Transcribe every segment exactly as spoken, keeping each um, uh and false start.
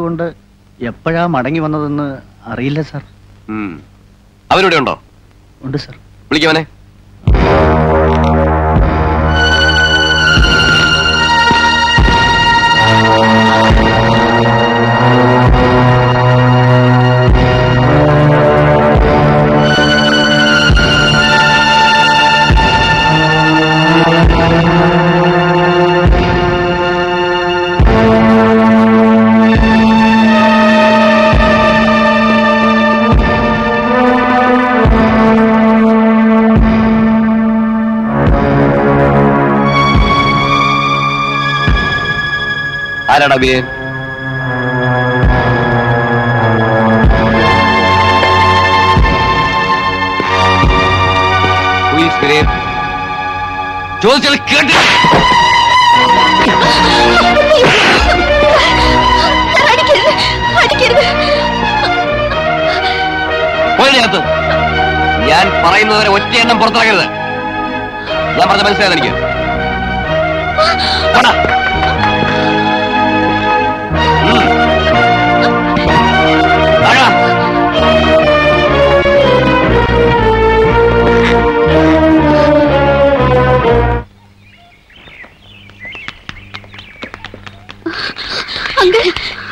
കൊണ്ട് എപ്പോഴാ മടങ്ങി വന്നതെന്ന് അറിയില്ല സാർ. അവരുടെ ഉണ്ടോ? ഉണ്ട് സാർ. വിളിക്കവനെ. Thank you. ആരാടാ ബേ പോലീസ് ബേ ചോദിച്ചാൽ കേട്ട് അടിക്കരുത് അടിക്കരുത് പോയിനേത്ത് ഞാൻ പറയുന്നവരെ ഒറ്റയെണ്ണം പുറത്തിറങ്ങരുത് ഞാൻ പറഞ്ഞ മനസ്സിലായത് എനിക്ക്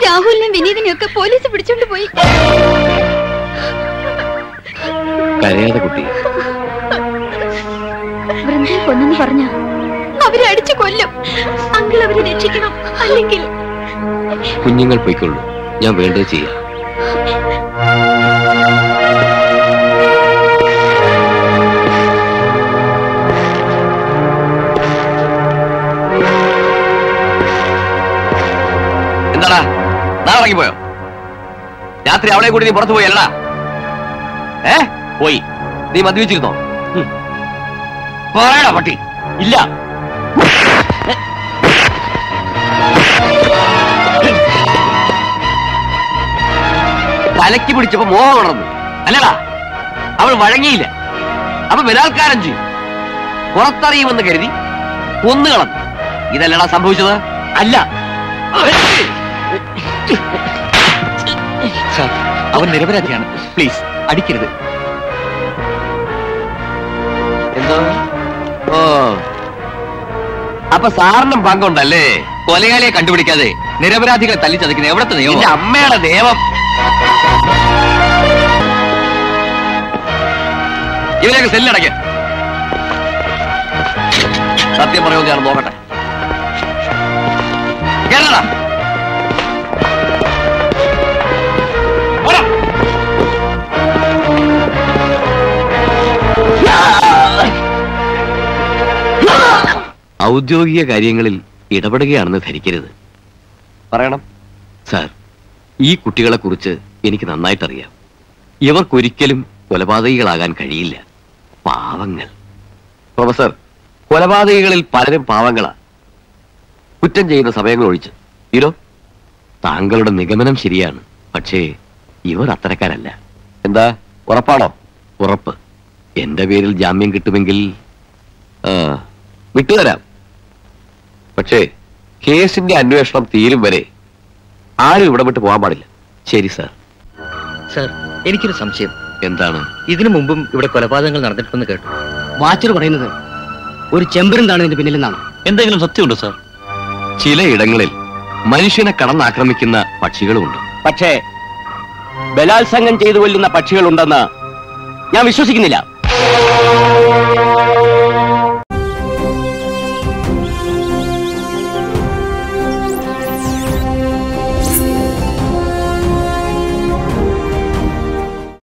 രാഹുലിനെ വിനീതിനെയൊക്കെ പോലീസ് പിടിച്ചോണ്ട് പോയി. കരയാതെ കുട്ടി വൃന്ദയെ കൊന്നെന്ന് പറഞ്ഞ അവരെ അടിച്ചു കൊല്ലും. അങ്കിൾ അവരെ രക്ഷിക്കണം, അല്ലെങ്കിൽ കുഞ്ഞുങ്ങൾ പോയിക്കൊള്ളു. ഞാൻ വേണ്ടത് ചെയ്യാം. എന്താടാ നാളെ ഇറങ്ങിപ്പോയോ? രാത്രി അവളെ കൂടി നീ പുറത്തു പോയി അല്ലടാ? ഏ പോയി. നീ മദ്യപിച്ചിരുന്നോ? പറയടാ പട്ടി. ഇല്ല. തലക്ക് പിടിച്ചപ്പോ മോഹം ഉണർന്നു അല്ലടാ? അവൾ വഴങ്ങിയില്ല. അവൾ ബലാത്കാരം ചെയ്യും. പുറത്തറിയുമെന്ന് കരുതി കൊന്നുകളഞ്ഞു. ഇതല്ലടാ സംഭവിച്ചത്? അല്ല. അവൻ നിരപരാധിയാണ്. പ്ലീസ് അടിക്കരുത്. എന്തോ ഓ അപ്പൊ സാറിനും പങ്കുണ്ടല്ലേ? കൊലയാളിയെ കണ്ടുപിടിക്കാതെ നിരപരാധികളെ തല്ലിച്ചതയ്ക്കുന്ന എവിടത്തെ നിയമം? അമ്മയുടെ നിയമം. ഇവരൊക്കെ സെല്ലടയ്ക്ക്. സത്യം പറയുമെന്ന് ഞാൻ നോക്കട്ടെ. കേരള ഔദ്യോഗിക കാര്യങ്ങളിൽ ഇടപെടുകയാണെന്ന് ധരിക്കരുത്. പറയണം സാർ, ഈ കുട്ടികളെ കുറിച്ച് എനിക്ക് നന്നായിട്ടറിയാം. ഇവർക്കൊരിക്കലും കൊലപാതകികളാകാൻ കഴിയില്ല. പാവങ്ങൾ പ്രൊഫസർ. കൊലപാതകികളിൽ പലരും പാവങ്ങളാ, കുറ്റം ചെയ്യുന്ന സമയങ്ങൾ ഒഴിച്ച്. ഇരോ, താങ്കളുടെ നിഗമനം ശരിയാണ്. പക്ഷേ ഇവർ അത്തരക്കാരല്ല. എന്താ ഉറപ്പാണോ? ഉറപ്പ്. എന്റെ പേരിൽ ജാമ്യം കിട്ടുമെങ്കിൽ വിട്ടുതരാം. പക്ഷേ കേസിന്റെ അന്വേഷണം തീരും വരെ ആരും ഇവിടെ വിട്ട് പോകാൻ പാടില്ല. ശരി സാർ. സാർ, എനിക്കൊരു സംശയം. എന്താണ്? ഇതിനു മുമ്പും ഇവിടെ കൊലപാതകങ്ങൾ നടന്നിട്ടുണ്ടെന്ന് കേട്ടു. വാച്ചർ പറയുന്നത് ഒരു ചെമ്പരന്താണ് ഇതിന്റെ പിന്നിലെന്നാണ്. എന്തെങ്കിലും സത്യമുണ്ടോ സാർ? ചിലയിടങ്ങളിൽ മനുഷ്യനെ കടന്നാക്രമിക്കുന്ന പക്ഷികളുമുണ്ട്. പക്ഷേ ബലാത്സംഗം ചെയ്തു കൊല്ലുന്ന പക്ഷികളുണ്ടെന്ന് ഞാൻ വിശ്വസിക്കുന്നില്ല.